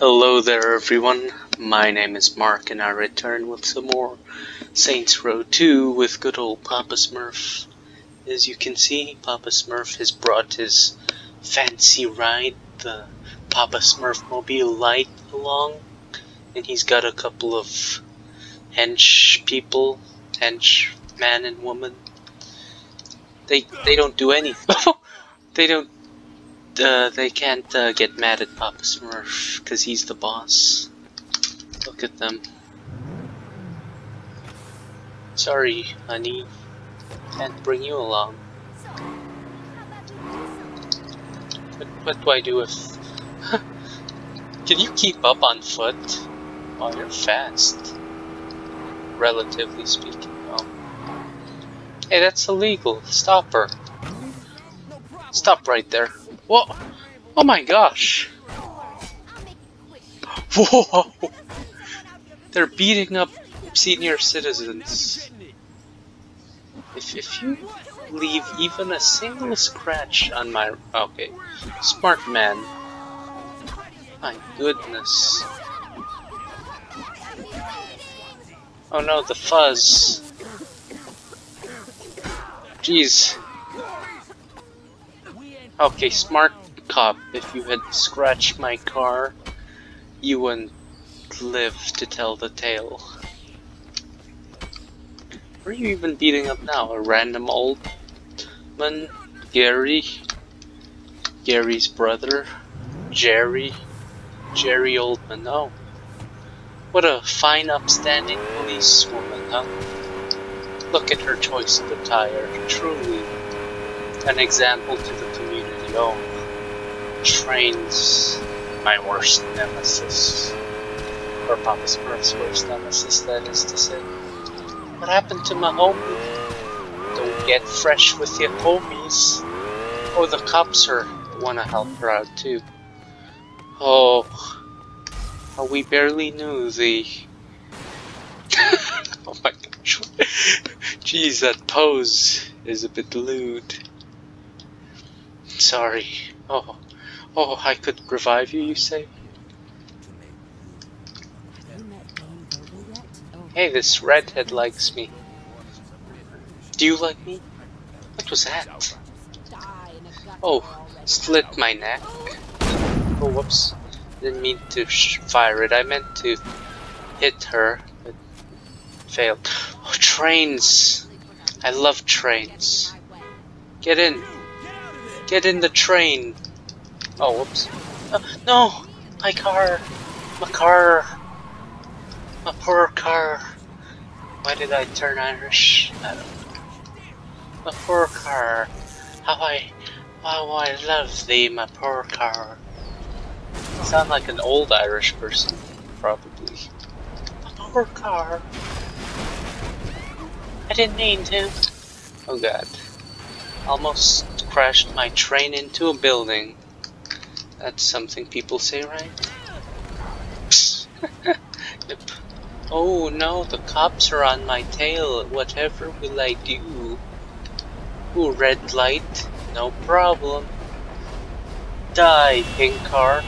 Hello there everyone, my name is Mark and I return with some more Saints Row 2 with good old Papa Smurf. As you can see, Papa Smurf has brought his fancy ride, the Papa Smurf Mobile Light, along, and he's got a couple of hench people, hench man and woman. They don't do anything. They can't get mad at Papa Smurf because he's the boss. Look at them. Sorry, honey. Can't bring you along. What do I do if... Can you keep up on foot? Oh, you're fast. Relatively speaking. Oh. Hey, that's illegal. Stop her. Stop right there. Whoa! Oh my gosh! Whoa! They're beating up senior citizens. If you leave even a single scratch on my... Okay. Smart man. My goodness. Oh no, the fuzz. Jeez. Okay, smart cop, if you had scratched my car, you wouldn't live to tell the tale. Who are you even beating up now? A random old man? Gary? Gary's brother? Jerry? Jerry Oldman, oh. What a fine, upstanding policewoman, huh? Look at her choice of attire, truly an example to the community. Oh, trains, my worst nemesis, or Papa Smurf's worst nemesis, that is to say. What happened to my homie? Don't get fresh with your homies. Oh, the cops are wanna help her out too. Oh, we barely knew the... Oh my gosh, jeez, that pose is a bit lewd. Sorry. Oh, I could revive you, you say? Hey, this redhead likes me. Do you like me? What was that? Oh, slit my neck. Oh, whoops. Didn't mean to fire it. I meant to hit her, but failed. Oh, trains. I love trains. Get in. Get in the train. Oh, whoops. No! My car! My car! My poor car! Why did I turn Irish? I don't know. My poor car. How I love thee, my poor car. I sound like an old Irish person, probably. My poor car. I didn't mean to. Oh god. Almost crashed my train into a building. That's something people say, right? Yep. Oh no, the cops are on my tail. Whatever will I do? Ooh, red light. No problem. Die, pink car.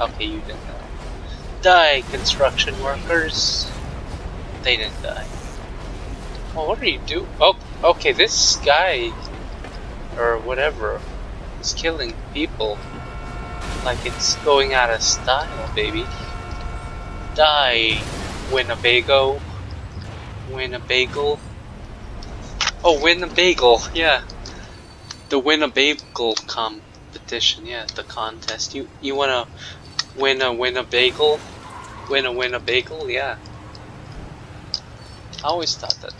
Okay, you didn't die. Die, construction workers. They didn't die. Oh, what are you doing? Oh, okay, this guy... or whatever is killing people like it's going out of style, baby. Die, Winnebago. Winnebago. Oh, Winnebago, yeah. The Winnebago competition, yeah, the contest. You wanna win a Winnebago? Win a Winnebago, yeah. I always thought that.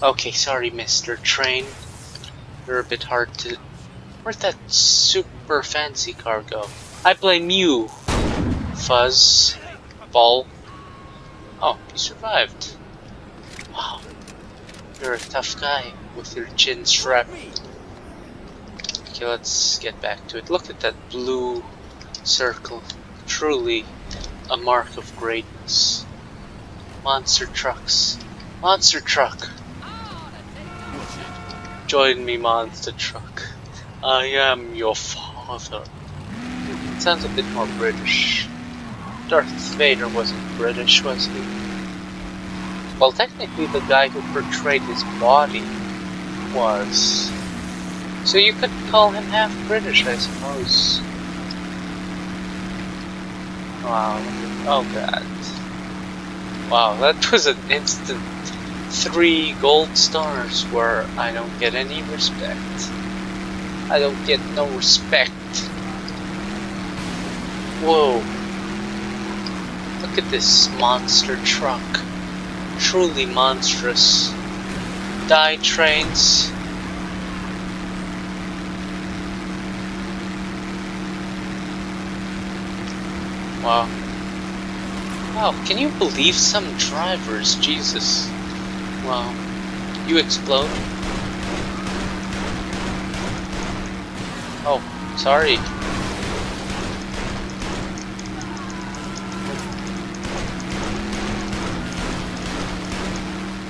Okay, sorry, Mr. Train. You're a bit hard to... Where'd that super fancy car go? I blame you, fuzz ball. Oh, you survived. Wow, you're a tough guy with your chin strap. Okay, let's get back to it. Look at that blue circle. Truly a mark of greatness. Monster trucks. Monster truck. Join me, monster truck. I am your father. It sounds a bit more British. Darth Vader wasn't British, was he? Well, technically the guy who portrayed his body was. So you could call him half British, I suppose. Wow. Oh god. Wow, that was an instant 3 gold stars where I don't get any respect. I don't get no respect. Whoa. Look at this monster truck. Truly monstrous. Die trains. Wow. Wow, can you believe some drivers? Jesus. Wow. You explode? Oh, sorry.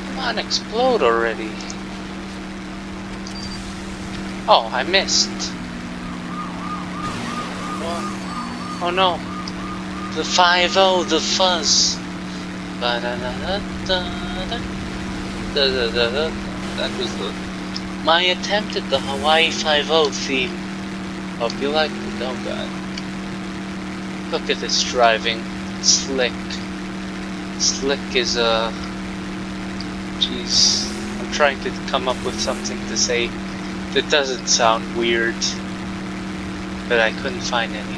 Come on, explode already. Oh, I missed. Oh, oh no. The 5-0, the fuzz. That was my attempt at the Hawaii 5-0 theme. Hope you like it. Oh god. Look at this driving. Slick. Slick is a... Jeez. I'm trying to come up with something to say that doesn't sound weird. But I couldn't find any.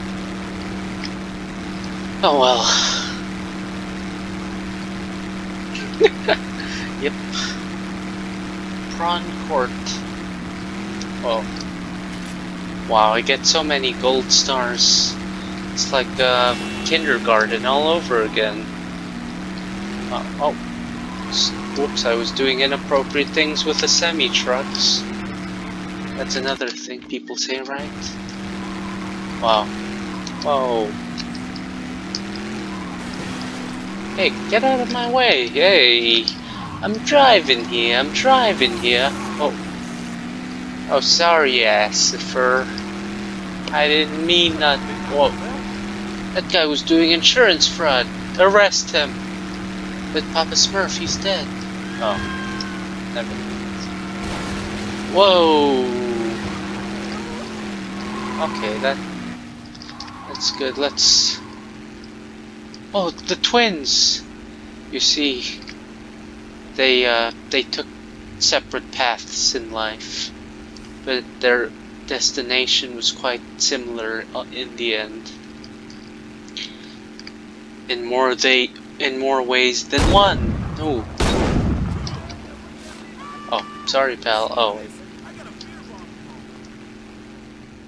Oh well. Yep. Prawn Court. Oh. Wow, I get so many gold stars. It's like kindergarten all over again. Oh. Whoops, I was doing inappropriate things with the semi-trucks. That's another thing people say, right? Wow. Whoa. Hey, get out of my way! Hey! I'm driving here, I'm driving here! Oh. Oh, sorry, Asifer. I didn't mean nothing. Whoa. That guy was doing insurance fraud. Arrest him! But Papa Smurf, he's dead. Oh. Never mind. Whoa! Okay, that's good. Let's... Oh, the twins! You see, they took separate paths in life, but their destination was quite similar in the end. In more ways than one. Ooh. Oh, sorry, pal. Oh, I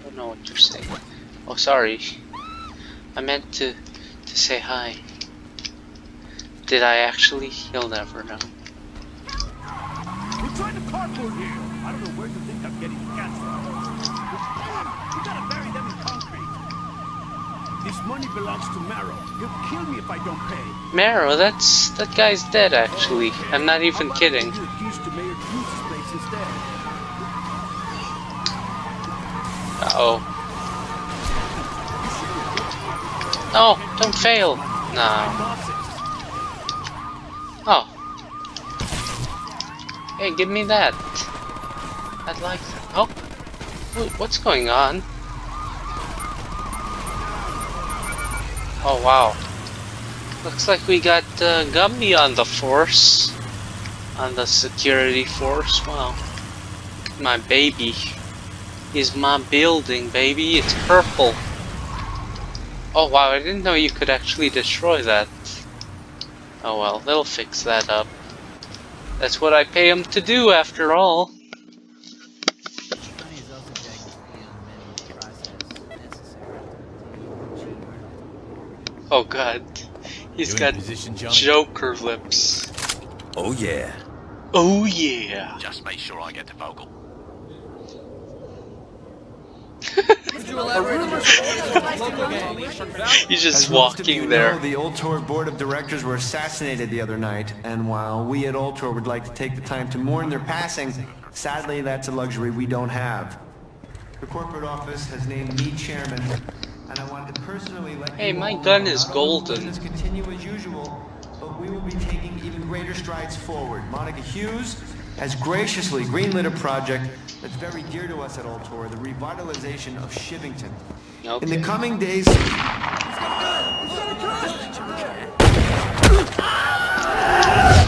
don't know what you're saying. Oh, sorry. I meant to. To say hi. Did I actually? You'll never know. We're trying to carpool here. I don't know where you think I'm getting the gas from. You gotta bury them in concrete. This money belongs to Marrow. He'll kill me if I don't pay. Marrow, that guy's dead actually. Okay. I'm not even kidding. Uh-oh. No, don't fail. No. Oh. Hey, give me that. I'd like that. Oh. What's going on? Oh, wow. Looks like we got Gumby on the force. On the security force. Wow. My baby. Is my building, baby. It's purple. Oh wow, I didn't know you could actually destroy that. Oh well, they'll fix that up. That's what I pay them to do after all. Oh god, he's got Joker lips. Oh yeah. Oh yeah. Just make sure I get to Vogel. He's just walking there. The Ultor board of directors were assassinated the other night, and while we at Ultor would like to take the time to mourn their passing, sadly that's a luxury we don't have. The corporate office has named me chairman. and I wanted to personally let hey, my gun is golden. Let's continue as usual, but we will be taking even greater strides forward. Monica Hughes has graciously greenlit a project that's very dear to us at Ultor, the revitalization of Shivington. Okay. In the coming days...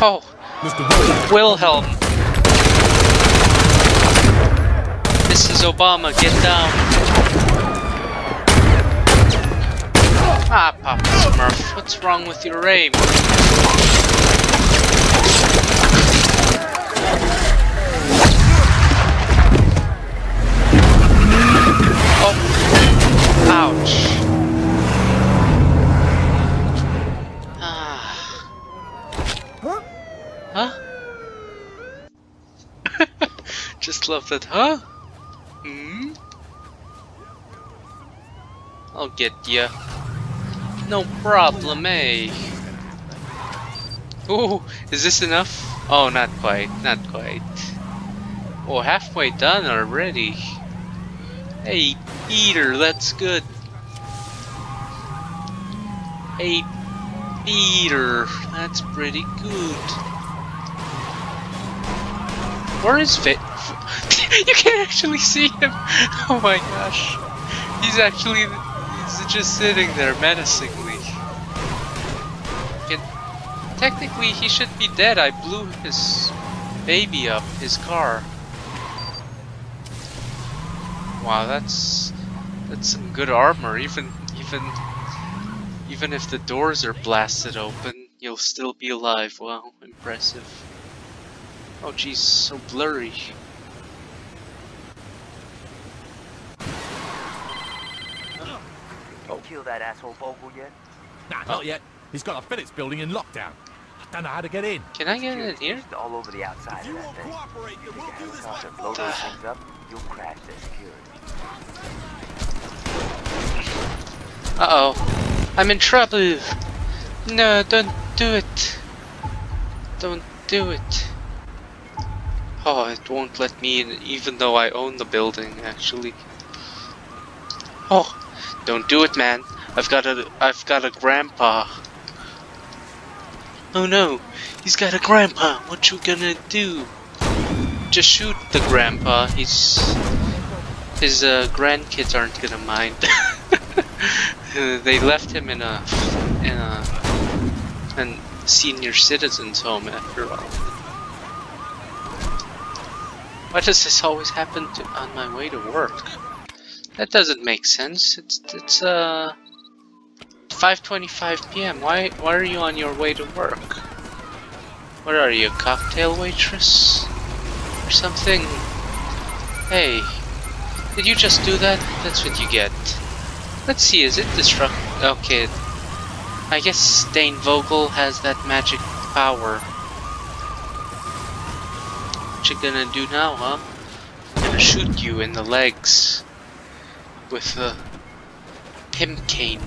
Oh, Mr. Wilhelm. Mrs. Obama, get down. Ah, Papa Smurf, what's wrong with your aim? Oh, ouch. Just love that, huh? Hmm? I'll get ya. No problem, eh? Ooh, is this enough? Oh, not quite, not quite. Oh, halfway done already. Hey, eater, that's good. Hey, eater, that's pretty good. Where is Fit? You can't actually see him! Oh my gosh. He's just sitting there menacingly. Technically he should be dead. I blew his baby up, his car. Wow, that's some good armor. Even if the doors are blasted open, you'll still be alive. Wow, impressive. Oh geez, so blurry. Oh. Kill that asshole Vogel yet? Nah, not yet. He's got a Phillips building in lockdown. I don't know how to get in. Can I get in here? All over the outside if you won't cooperate, then we'll do this like before. Things up, you'll crash their security. Uh-oh. I'm in trouble. No, don't do it. Don't do it. Oh, it won't let me in, even though I own the building, actually. Oh, don't do it, man. I've got a grandpa. Oh no, he's got a grandpa. What you gonna do? Just shoot the grandpa. His grandkids aren't gonna mind. They left him in a senior citizen's home after all. Why does this always happen on my way to work? That doesn't make sense. It's 5:25 p.m. Why are you on your way to work? What are you, a cocktail waitress or something? Hey, did you just do that? That's what you get. Let's see, is it destructive? Okay, I guess Dane Vogel has that magic power. What you gonna do now, huh? I'm gonna shoot you in the legs with a pimp cane.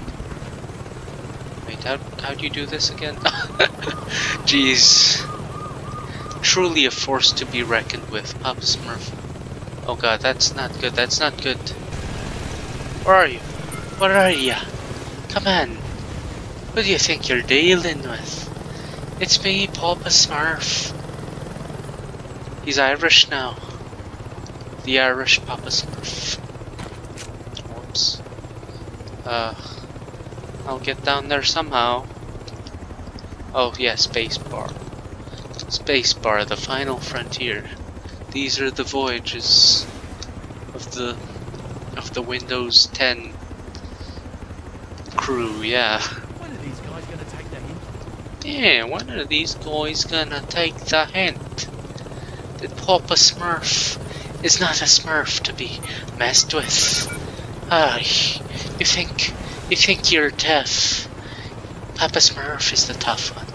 Wait, how do you do this again? Jeez, truly a force to be reckoned with, Papa Smurf. Oh god, that's not good. That's not good. Where are you? Where are ya? Come on. What do you think you're dealing with? It's me, Papa Smurf. He's Irish now. The Irish Papa Smurf. Whoops. I'll get down there somehow. Oh yeah, spacebar. Spacebar, the final frontier. These are the voyages of the Windows 10 crew, yeah. When are these guys gonna take the hint? Yeah, when are these guys gonna take the hint? That Papa Smurf is not a Smurf to be messed with. Ah, you think you're tough? Papa Smurf is the tough one.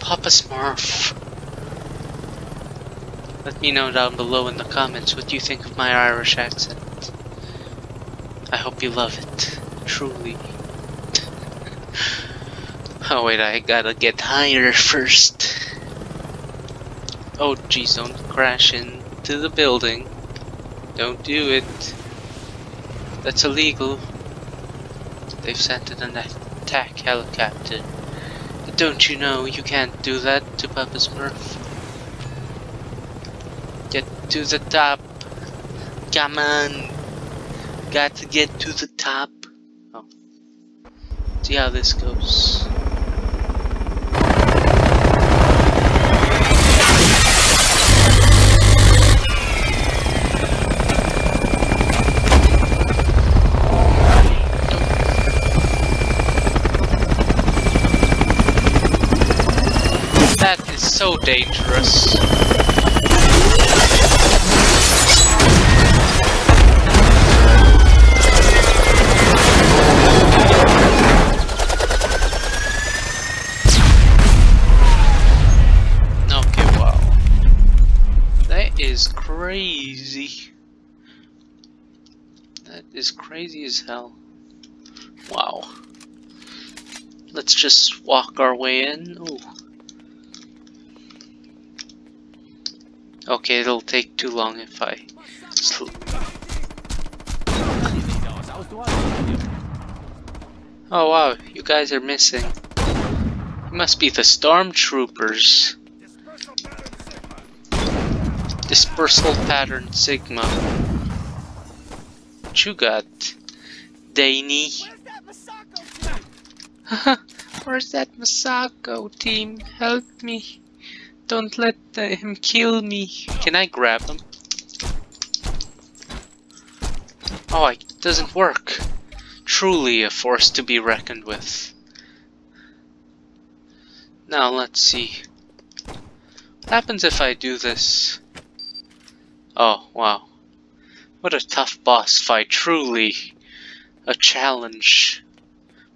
Papa Smurf. Let me know down below in the comments what you think of my Irish accent. I hope you love it, truly. Oh wait, I gotta get higher first. Oh jeez, don't crash into the building. Don't do it. That's illegal. They've sent in an attack helicopter. But don't you know you can't do that to Papa Smurf? Get to the top. Come on. Got to get to the top. Oh. See how this goes. So dangerous. Okay, wow. That is crazy. That is crazy as hell. Wow. Let's just walk our way in. Ooh. Okay, it'll take too long if I slow. Oh wow, you guys are missing. It must be the stormtroopers. Dispersal pattern sigma. What you got, Daney? Where's that Masako team? Help me. Don't let him kill me. Can I grab him? Oh, it doesn't work. Truly a force to be reckoned with. Now, let's see. What happens if I do this? Oh, wow. What a tough boss fight. Truly a challenge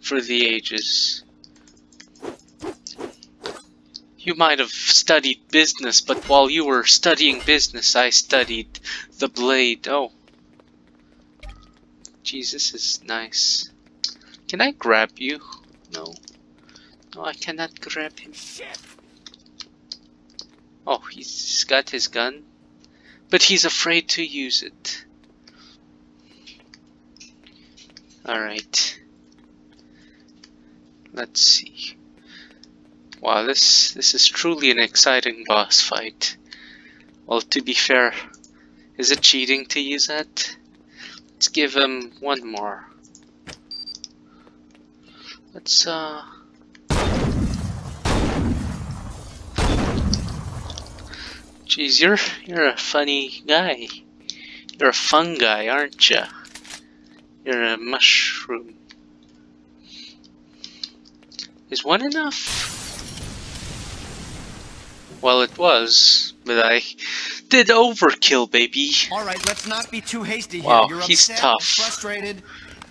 for the ages. You might have studied business, but while you were studying business, I studied the blade. Oh. Jesus is nice. Can I grab you? No. No, I cannot grab him. Oh, he's got his gun. But he's afraid to use it. Alright. Let's see. Wow, this is truly an exciting boss fight. Well, to be fair, is it cheating to use that? Let's give him one more. Let's Jeez, you're a funny guy. You're a fungi, aren't you? You're a mushroom. Is one enough? Well, it was, but I did overkill, baby. All right, let's not be too hasty here. Wow, you're he's upset, tough. Frustrated,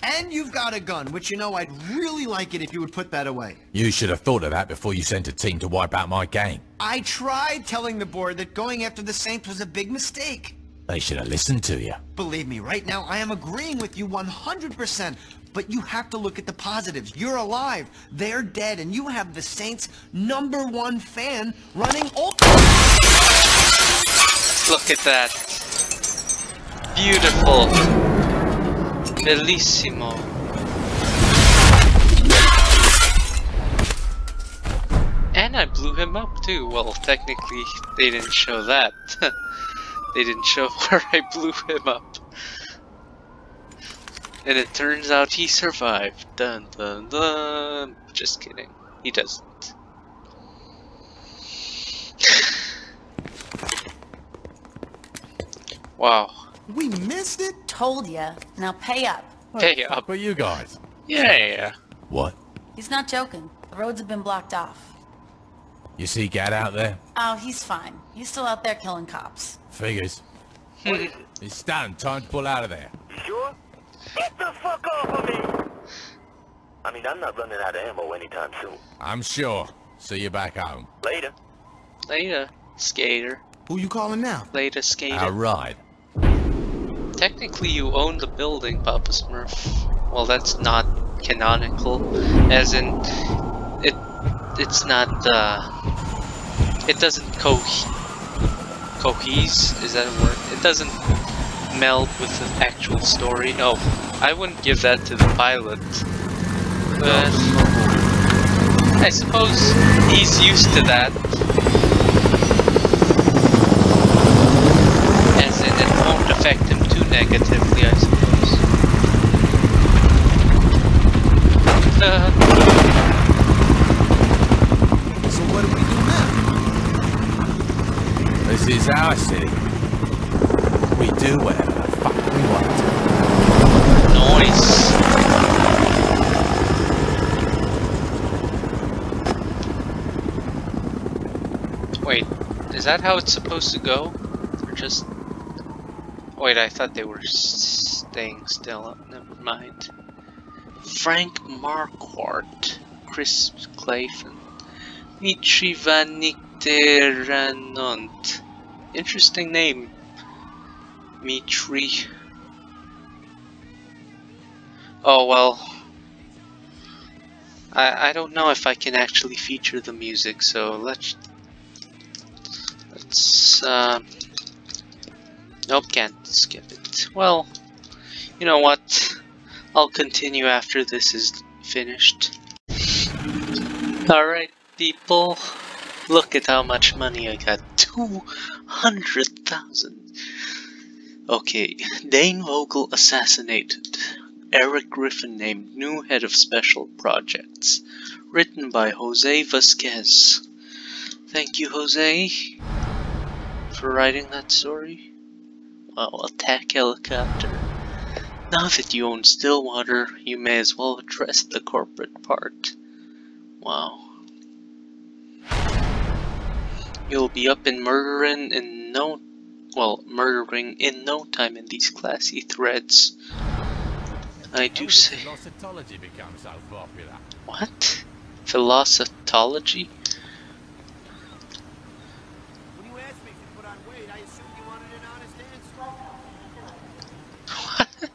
and you've got a gun, which you know I'd really like it if you would put that away. You should have thought of that before you sent a team to wipe out my gang. I tried telling the board that going after the Saints was a big mistake. They should have listened to you. Believe me, right now I am agreeing with you 100%. But you have to look at the positives. You're alive, they're dead, and you have the Saints' #1 fan running Ultor. Look at that. Beautiful. Bellissimo. And I blew him up too. Well, technically, they didn't show that. They didn't show where I blew him up. And it turns out he survived. Dun dun dun. Just kidding. He doesn't. Wow. We missed it? Told ya. Now pay up. Pay up. But you guys. Yeah. What? He's not joking. The roads have been blocked off. You see Gad out there? Oh, he's fine. He's still out there killing cops. Figures. It's done. Time to pull out of there. Sure? Get the fuck off of me! I mean, I'm not running out of ammo anytime soon. I'm sure. See you back home. Later. Later, skater. Who you calling now? Later, skater. Alright. Technically, you own the building, Papa Smurf. Well, that's not canonical. As in, it's not, it doesn't cohese? Is that a word? It doesn't meld with the actual story. No, I wouldn't give that to the pilot, but I suppose he's used to that. As in, it won't affect him too negatively, I suppose. So what do we do now? This is our city. We do whatever the fuck we want. Nice. Wait, is that how it's supposed to go? Or just... Wait, I thought they were staying still. Never mind. Frank Marquardt, Chris Clafen, Mitri Vanicteranont. Interesting name. Mitri. Oh well. I don't know if I can actually feature the music, so let's nope, can't skip it. Well, you know what? I'll continue after this is finished. Alright people, look at how much money I got. 200,000. Okay, Dane Vogel assassinated. Eric Griffin named new head of special projects. Written by Jose Vasquez. Thank you, Jose, for writing that story. Wow, attack helicopter. Now that you own Stillwater, you may as well address the corporate part. Wow. You'll be up and murdering in no time in these classy threads. I do say. Philosophology becomes so popular. What? Philosophology? When you asked me to put on weight, I assumed you wanted an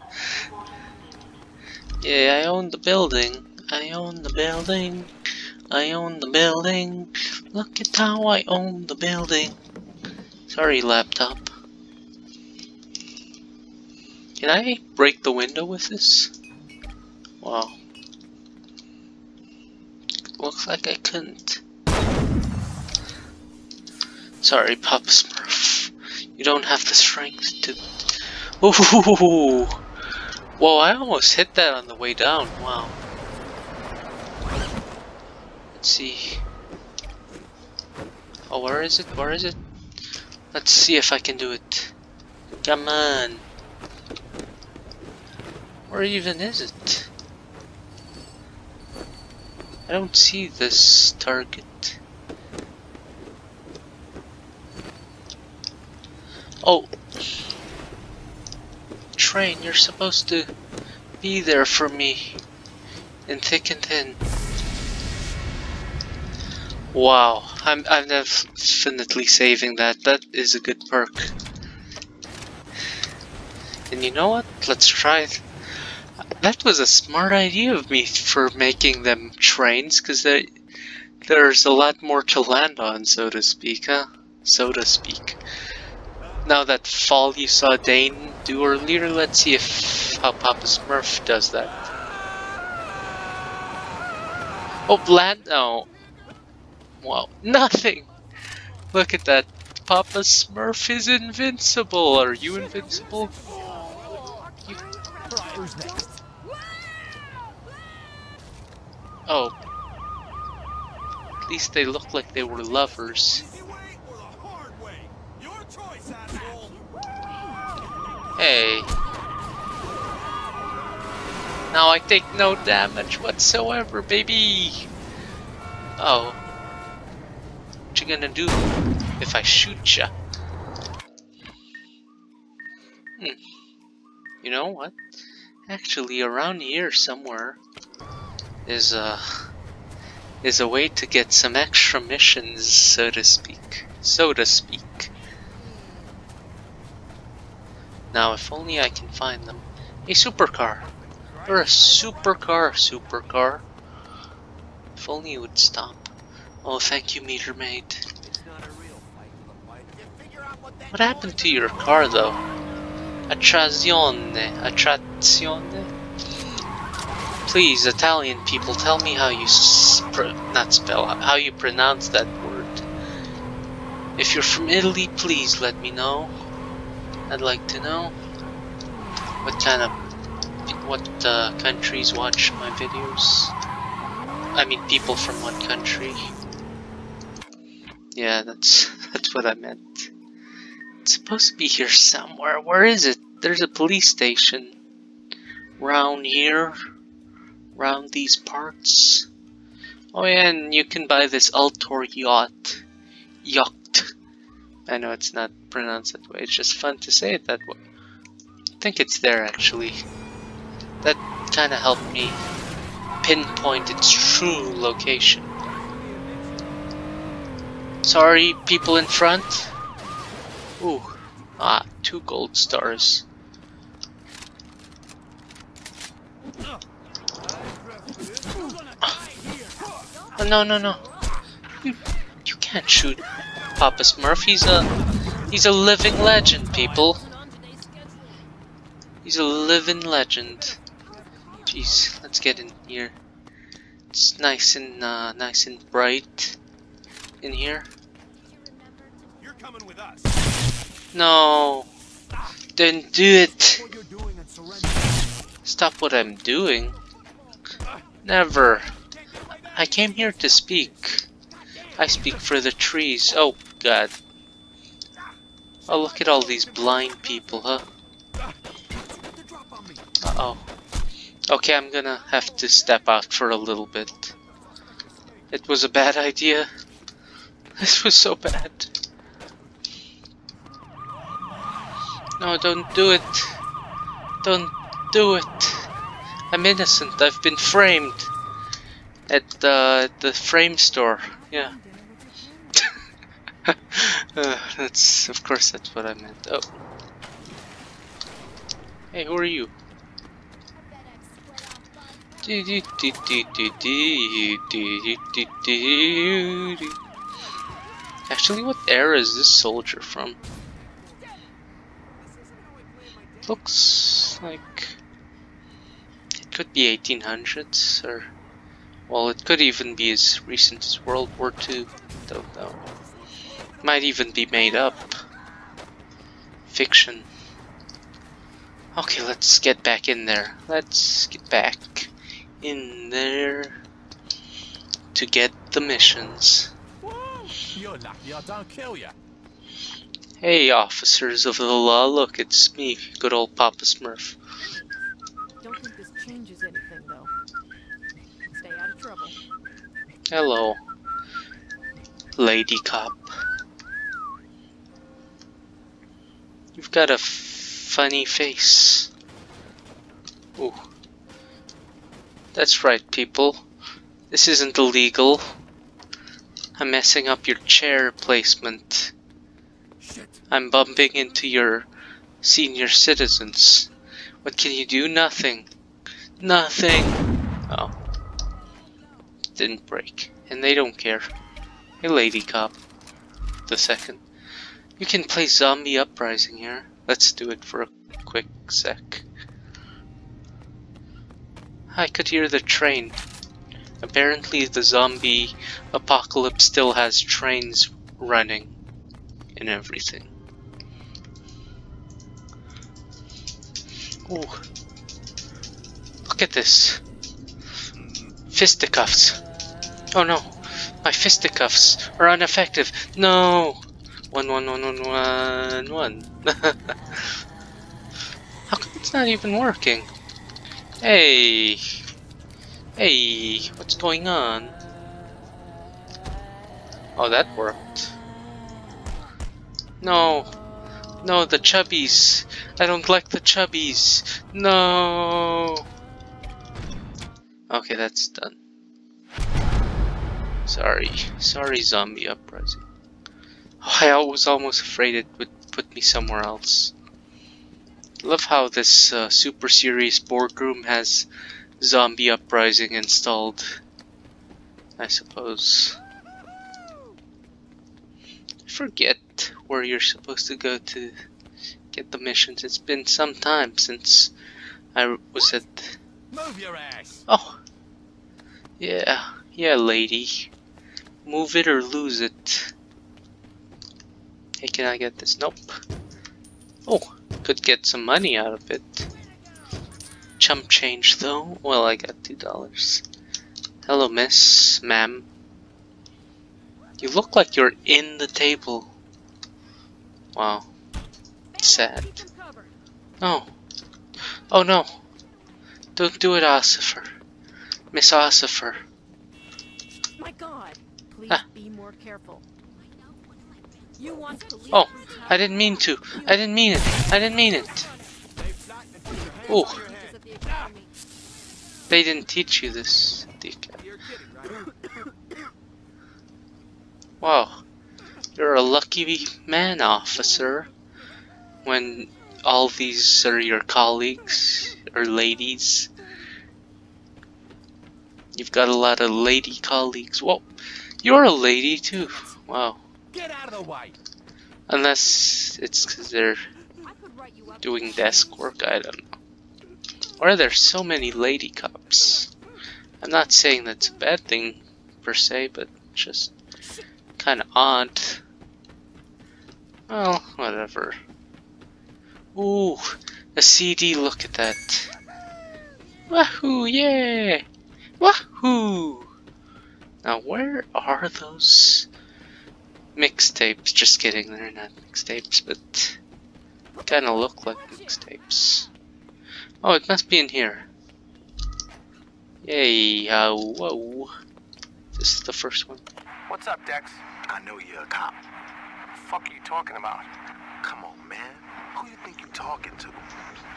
honest answer. What? Yeah, I own the building. I own the building. I own the building. Look at how I own the building. Sorry, laptop. Can I break the window with this? Wow. Looks like I couldn't. Sorry, Papa Smurf. You don't have the strength to... Ooh! Whoa, I almost hit that on the way down. Wow. Let's see. Oh, where is it? Where is it? Let's see if I can do it. Come on. Where even is it? I don't see this target. Oh! Train, you're supposed to be there for me. In thick and thin. Wow, I'm definitely saving that. That is a good perk. And you know what? Let's try it. That was a smart idea of me for making them trains, because there's a lot more to land on, so to speak, huh? So to speak. Now that fall you saw Dane do earlier, let's see if how Papa Smurf does that. Oh, land! No. Wow, nothing! Look at that. Papa Smurf is invincible! Are you invincible? Who's next? Oh. At least they look like they were lovers. Hey. Now I take no damage whatsoever, baby! Oh. What you gonna do if I shoot ya? Hmm. You know what? Actually, around here somewhere is a way to get some extra missions, so to speak. Now, if only I can find them. A supercar. Or a supercar. If only it would stop. Oh, thank you, meter maid. What happened to your car, though? Attrazione. Please, Italian people, tell me how you how you pronounce that word. If you're from Italy, please let me know. I'd like to know what kind of countries watch my videos. I mean, people from what country? Yeah, that's what I meant. It's supposed to be here somewhere. Where is it? There's a police station round here, round these parts. Oh yeah, and you can buy this Ultor yacht. I know it's not pronounced that way, it's just fun to say it that way. I think it's there actually. That kinda helped me pinpoint its true location. Sorry, people in front. Ooh, ah, 2 gold stars. Oh, no. You can't shoot Papa Smurf. He's a living legend, people. He's a living legend. Jeez, let's get in here. It's nice and bright in here. You're coming with us. No. Don't do it. Stop what I'm doing. Never. I came here to speak. I speak for the trees. Oh god. Oh, look at all these blind people, huh? Uh-oh. Okay, I'm gonna have to step out for a little bit. It was a bad idea. This was so bad. No, don't do it. Don't do it. I'm innocent. I've been framed. At the frame store, yeah. That's, of course, that's what I meant. Oh. Hey, who are you? Actually, what era is this soldier from? Looks like it could be 1800s or... Well, it could even be as recent as World War II. Don't know. Might even be made up. Fiction. Okay, let's get back in there. Let's get back in there to get the missions. You're lucky I don't kill ya. Hey, officers of the law, look, it's me, good old Papa Smurf. Don't think this changes anything, though. Hello, lady cop. You've got a funny face. Ooh. That's right, people. This isn't illegal. I'm messing up your chair placement. I'm bumping into your senior citizens. What can you do? Nothing. Nothing. Oh. Didn't break, and they don't care. Hey, lady cop. The second. You can play zombie uprising here. Let's do it for a quick sec. I could hear the train. Apparently the zombie apocalypse still has trains running and everything. Ooh. Look at this. Fisticuffs. Oh no, my fisticuffs are ineffective. No, 1 1 1 1 1 1. How come it's not even working? Hey, hey, what's going on? Oh, that worked. No, no, the chubbies. I don't like the chubbies. No. Okay, that's done. Sorry. Sorry, zombie uprising. Oh, I was almost afraid it would put me somewhere else. Love how this super serious boardroom has zombie uprising installed, I suppose. I forget where you're supposed to go to get the missions. It's been some time since I was at Move your ass. Oh. Yeah. Yeah, lady. Move it or lose it. Hey, can I get this? Nope. Oh, could get some money out of it. Chump change though. Well, I got $2. Hello, miss, ma'am. You look like you're in the table. Wow. Sad. No. Oh no. Don't do it, Ossifer. Miss Ossifer. My God. Please be more careful. You want to leave. Oh, I didn't mean to. I didn't mean it. I didn't mean it. Ooh. They didn't teach you this, dickhead. Wow. You're a lucky man, officer. When all these are your colleagues or ladies. You've got a lot of lady colleagues. Whoa. You're a lady too. Wow. Get out of the way. Unless it's because they're doing desk work, I don't know. Or are there so many lady cops? I'm not saying that's a bad thing per se, but just kind of odd. Well, whatever. Ooh, a CD, look at that. Wahoo, yeah! Wahoo! Now where are those mixtapes? Just kidding, they're not mixtapes, but kinda look like mixtapes. Oh, it must be in here. Yay, whoa. This is the first one. What's up, Dex? I know you're a cop. The fuck are you talking about? Come on, man. Who you think you talking to?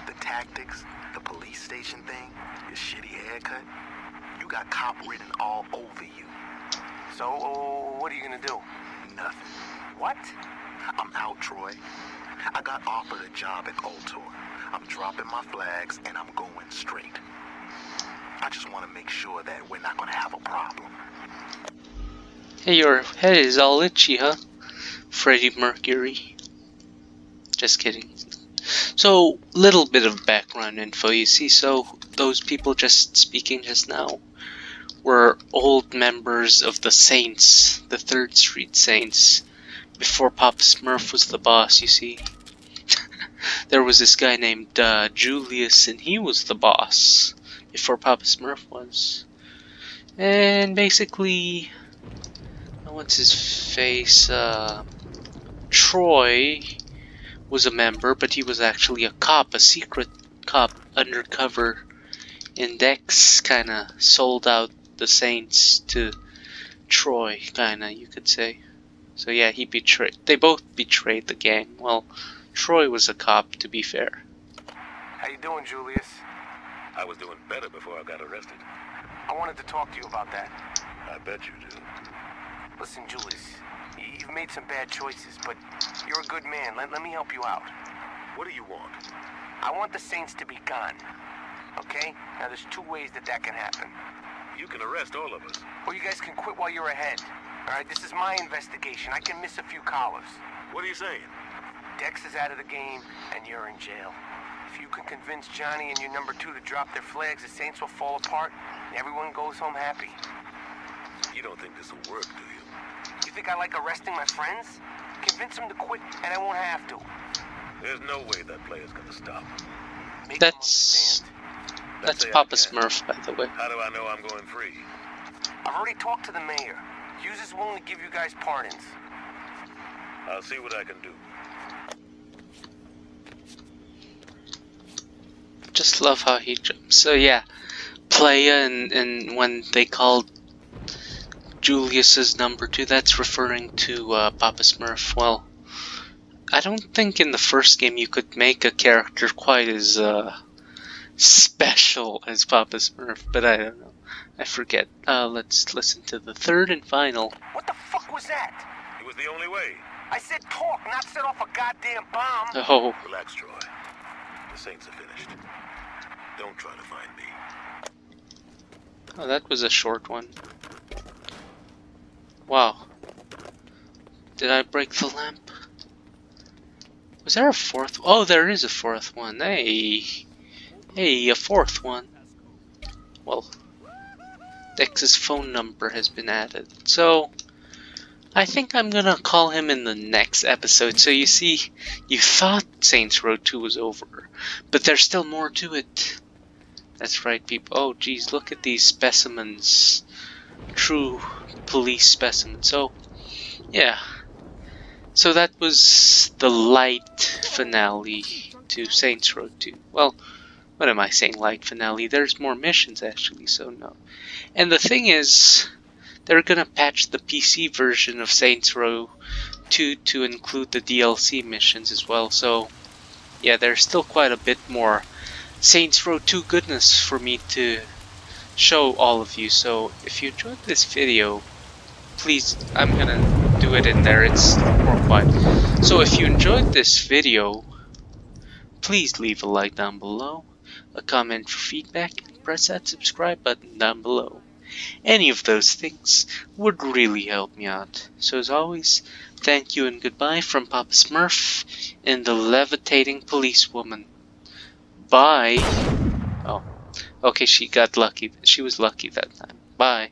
The tactics, the police station thing, your shitty haircut? You got cop written all over you. So, what are you gonna do? Nothing. What? I'm out, Troy. I got offered a job at Ultor. I'm dropping my flags and I'm going straight. I just want to make sure that we're not gonna have a problem. Hey, your head is all itchy, huh? Freddie Mercury. Just kidding. So, little bit of background info, you see, so those people just speaking just now were old members of the Saints, the 3rd Street Saints, before Papa Smurf was the boss, you see. There was this guy named Julius, and he was the boss before Papa Smurf was. And basically, what's his face, Troy was a member, but he was actually a cop, a secret cop undercover. And Dex kinda sold out the Saints to Troy, kinda, you could say. So yeah, he betrayed, they both betrayed the gang. Well, Troy was a cop, to be fair. How you doing, Julius? I was doing better before I got arrested. I wanted to talk to you about that. I bet you do. Listen, Julius. You've made some bad choices, but you're a good man. Let me help you out. What do you want? I want the Saints to be gone. Okay? Now there's two ways that can happen. You can arrest all of us. Or you guys can quit while you're ahead. Alright, this is my investigation. I can miss a few collars. What are you saying? Dex is out of the game, and you're in jail. If you can convince Johnny and your number two to drop their flags, the Saints will fall apart, and everyone goes home happy. You don't think this will work, do you? You think I like arresting my friends? Convince them to quit, and I won't have to. There's no way that player's gonna stop. Make that's Papa Smurf, by the way. How do I know I'm going free? I've already talked to the mayor. Hughes is willing to give you guys pardons. I'll see what I can do. Just love how he jumps. So yeah, player and when they called Julius's number two, that's referring to Papa Smurf. Well, I don't think in the first game you could make a character quite as special as Papa Smurf, but I don't know. I forget. Let's listen to the third and final. What the fuck was that? It was the only way. I said talk, not set off a goddamn bomb. Oh. Relax, Troy. The Saints are finished. Don't try to find me. Oh, that was a short one. Wow. Did I break the lamp? Was there a fourth? Oh, there is a fourth one. Hey. Hey, a fourth one. well, Dex's phone number has been added. So, I think I'm gonna call him in the next episode. So you see, you thought Saints Row 2 was over, but there's still more to it. That's right, people. Oh, geez, look at these specimens. True police specimens. So, yeah. So that was the light finale to Saints Row 2. Well, what am I saying, light finale? There's more missions, actually, so no. And the thing is, they're gonna patch the PC version of Saints Row 2 to include the DLC missions as well, so yeah, there's still quite a bit more Saints Row 2 goodness for me to show all of you. So if you enjoyed this video, please, I'm gonna do it in there, it's more quiet. So if you enjoyed this video, please leave a like down below, a comment for feedback, and press that subscribe button down below. Any of those things would really help me out. So as always, thank you and goodbye from Papa Smurf and the levitating policewoman. Bye. Oh, okay, she got lucky. She was lucky that time. Bye.